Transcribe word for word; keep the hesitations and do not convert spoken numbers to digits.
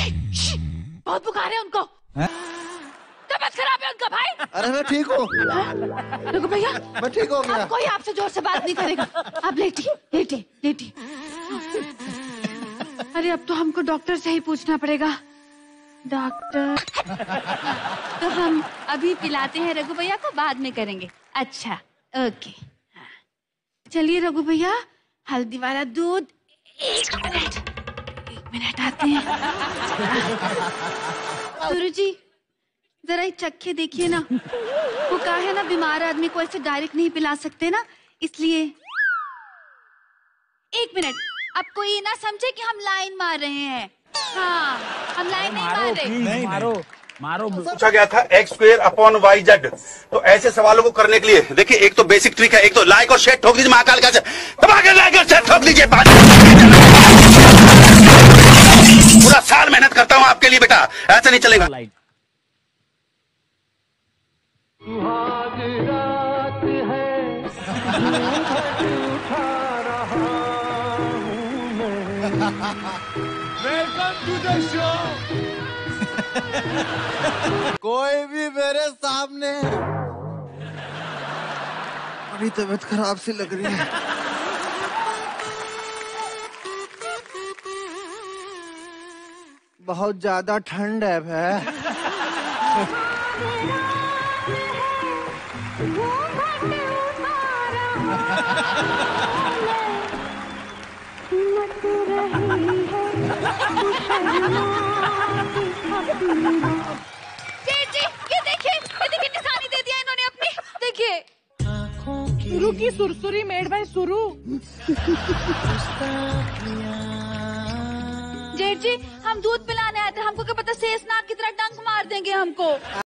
बहुत बुखार है उनको, तबीयत खराब है उनका भाई। अरे मैं ठीक हूँ। देखो भैया मैं ठीक हो गया, कोई आपसे जोर से बात नहीं करेगा। आप लेटिए लेटिए लेटिए। अरे अब तो हमको डॉक्टर से ही पूछना पड़ेगा। डॉक्टर तो हम अभी पिलाते हैं रघु भैया को, बाद में करेंगे। अच्छा ओके, चलिए रघु भैया हल्दी वाला दूध। एक मिनट एक मिनट आते हैं। गुरु जी जरा ये चखे देखिए ना, वो कहा है ना बीमार आदमी को ऐसे डायरेक्ट नहीं पिला सकते ना, इसलिए। एक मिनट, आपको ये ना समझे कि हम लाइन मार रहे हैं। हाँ हम लाइन नहीं मार रहे। नहीं मारो मारो। पूछा गया था X square upon Y Z, तो ऐसे सवालों को करने के लिए देखिए एक तो बेसिक ट्रिक है, एक तो लाइक और शेयर ठोक दीजिए। महाकाल का लाइक और शेयर ठोक दीजिए। पूरा साल मेहनत करता हूँ आपके लिए बेटा, ऐसा नहीं चलेगा। Welcome to the show. कोई भी मेरे सामने बड़ी तबीयत खराब सी लग रही है। बहुत ज्यादा ठंड है भाई। जी, ये देखिए कितनी सानी दे दिया इन्होंने अपनी। देखिए सुरु की सुरसुरी मेड बाय सुरु। जेठ जी हम दूध पिलाने आए थे, हमको क्या पता शेषनाग की तरह डंक मार देंगे हमको।